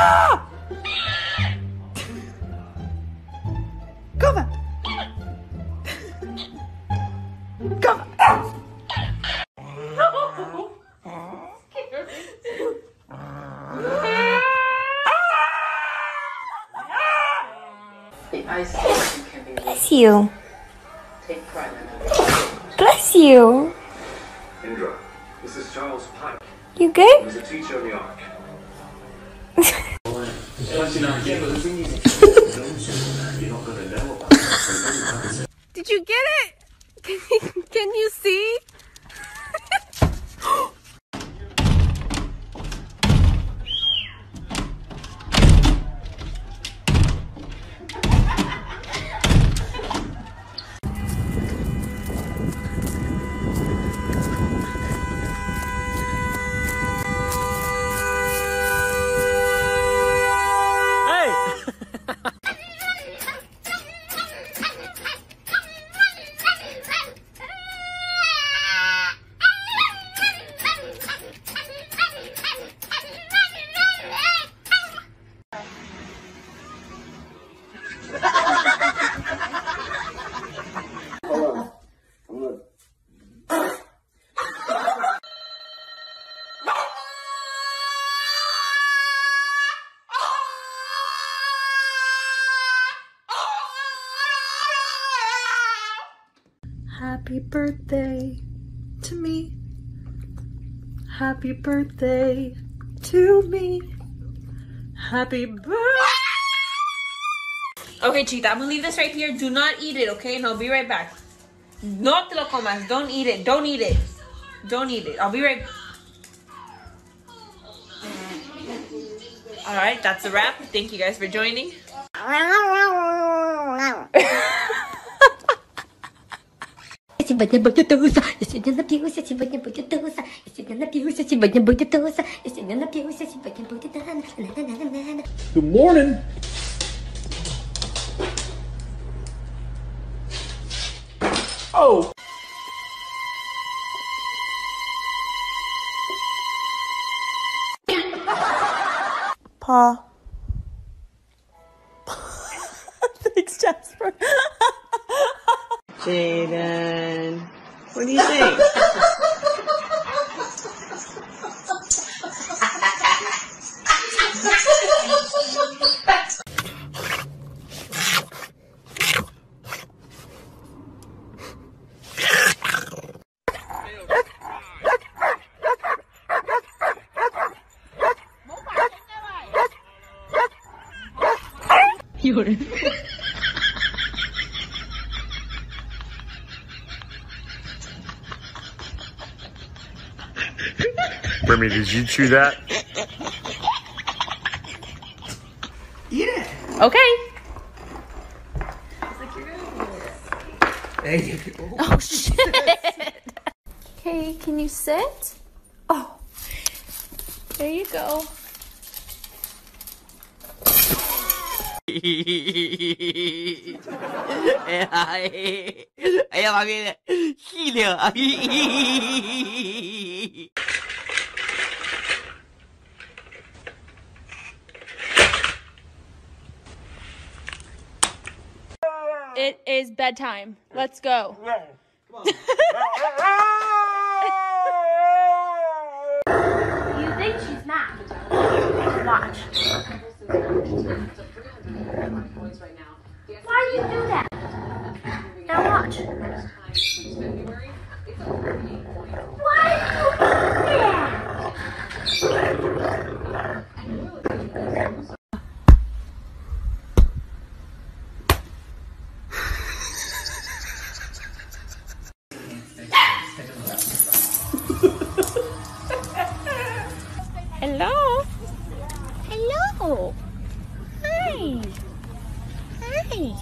Ah! Cover! Cover! No! Scared me. Bless you. Take pride in it. Bless you. Indra, this is Charles Pike. You good? He was a teacher in the Ark. Did you get it? Can you see? Happy birthday to me. Happy birthday to me. Happy birthday. Okay, Chita, I'm gonna leave this right here. Do not eat it, okay? And I'll be right back. No te lo comas. Don't eat it. Don't eat it. Don't eat it. I'll be right back. All right, that's a wrap. Thank you guys for joining. Сегодня будет туса, сегодня напьюся, сегодня будет туса, сегодня напьюся, сегодня будет туса, сегодня напьюся, сегодня будет туса. Good morning. Oh. Pa. Thanks, Jasper. Jaden, what do you think? You're Remy, did you chew that? Eat it. Okay. Oh shit. Okay, can you sit? Oh, there you go. It is bedtime. Let's go. Come on. You think she's mad? Watch. Why do you do that? Now watch. Why do you do that? Hello. Hello. Hi. Hi.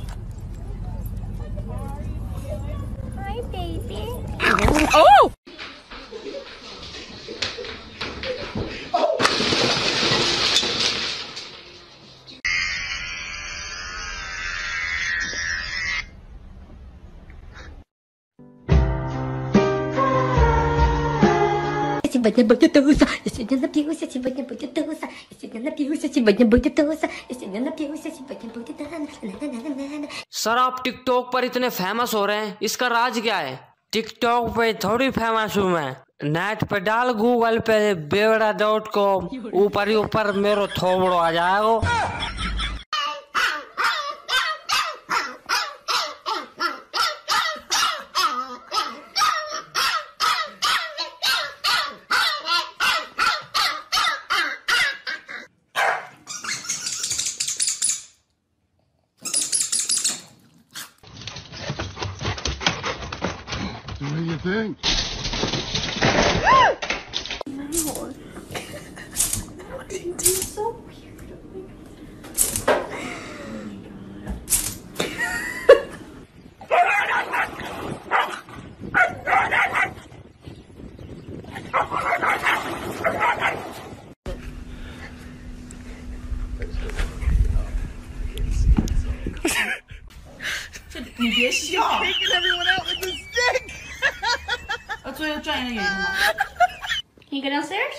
Hi, baby. Oh. сегодня будет туса, я сегодня напьюся, сегодня будет туса, я сегодня напьюся, сегодня будет туса, я сегодня напьюся, сегодня будет туса. Sir आप TikTok पर इतने famous हो रहे हैं, इसका राज क्या है? TikTok पे थोड़ी फेमस हूँ मैं, नेट पे डाल गूगल पे bewda.com, ऊपर ही ऊपर मेरो थोबड़ो आ जाएगा। What do you think? No. What do you do? It's so weird. She's taking everyone out with this. That's what you're trying to get. Can you go downstairs?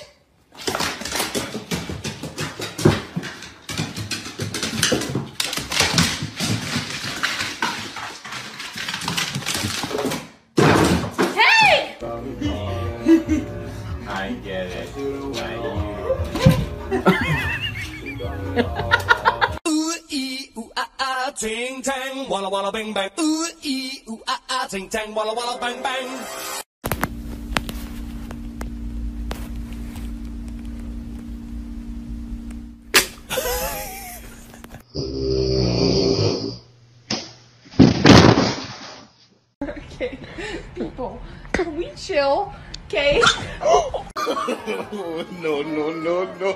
Hey! I get it. Ooh ee ooh ah ah, ting tang, walla walla bang bang. Ooh ee ooh ah ah, ting tang, walla walla bang bang. Okay, people, can we chill? Okay? No, no, no, no.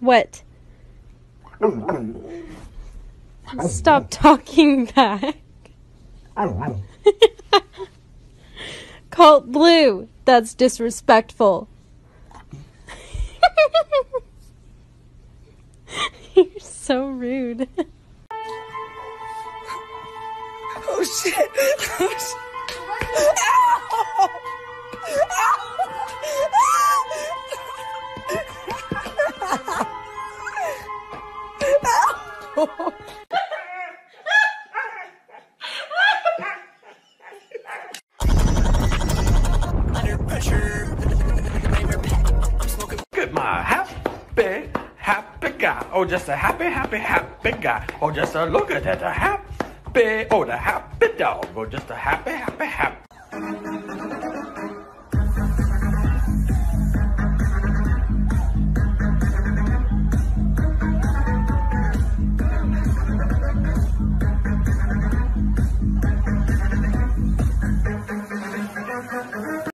What? Stop talking back. Called blue. That's disrespectful. You're so rude. Oh shit. Oh, shit. Ow! Ow! Ow! Oh, just a happy, happy, happy guy. Oh, just a look at that, a happy, oh, the happy dog. Oh, just a happy, happy, happy.